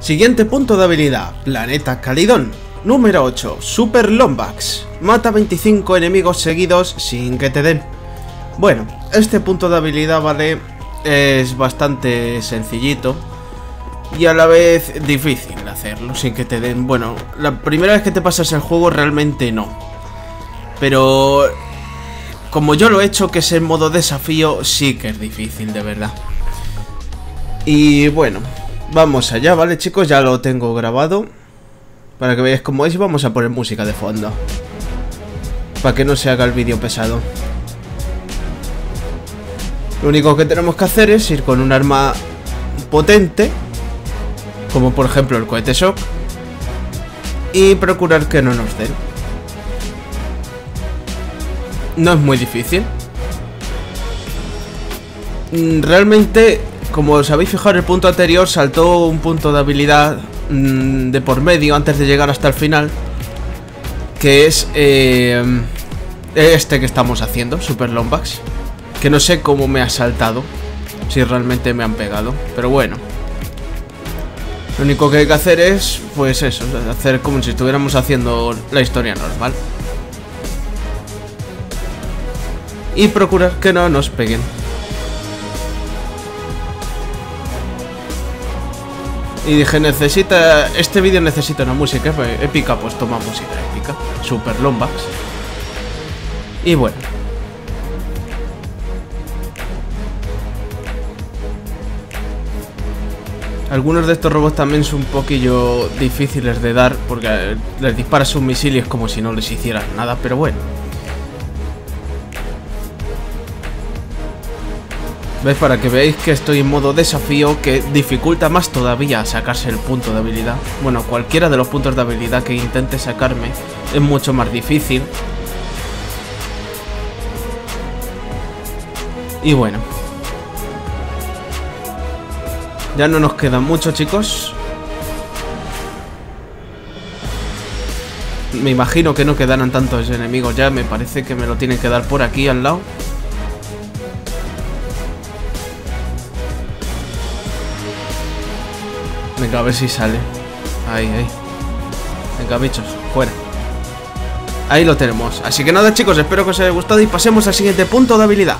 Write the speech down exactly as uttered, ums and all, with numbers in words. Siguiente punto de habilidad, Planeta Calidón. Número ocho, Super Lombax. Mata veinticinco enemigos seguidos sin que te den. Bueno, este punto de habilidad, vale, es bastante sencillito y a la vez difícil hacerlo sin que te den. Bueno, la primera vez que te pasas el juego realmente no, pero como yo lo he hecho, que es en modo desafío, sí que es difícil de verdad. Y bueno, vamos allá, ¿vale, chicos? Ya lo tengo grabado para que veáis cómo es. Vamos a poner música de fondo para que no se haga el vídeo pesado. Lo único que tenemos que hacer es ir con un arma potente, como por ejemplo el cohete shock, y procurar que no nos den. No es muy difícil. Realmente, como os habéis fijado en el punto anterior, saltó un punto de habilidad mmm, de por medio antes de llegar hasta el final, que es eh, este que estamos haciendo, Super Lombax, que no sé cómo me ha saltado, si realmente me han pegado, pero bueno. Lo único que hay que hacer es, pues eso, hacer como si estuviéramos haciendo la historia normal y procurar que no nos peguen. Y dije, necesita, este vídeo necesita una música épica, pues toma música épica, Super Lombax. Y bueno, algunos de estos robots también son un poquillo difíciles de dar, porque les disparas un misil y es como si no les hicieras nada, pero bueno. ¿Veis? Para que veáis que estoy en modo desafío, que dificulta más todavía sacarse el punto de habilidad. Bueno, cualquiera de los puntos de habilidad que intente sacarme es mucho más difícil. Y bueno, ya no nos queda mucho, chicos. Me imagino que no quedarán tantos enemigos ya. Me parece que me lo tienen que dar por aquí al lado. Venga, a ver si sale. Ahí, ahí. Venga, bichos, fuera. Ahí lo tenemos. Así que nada, chicos, espero que os haya gustado y pasemos al siguiente punto de habilidad.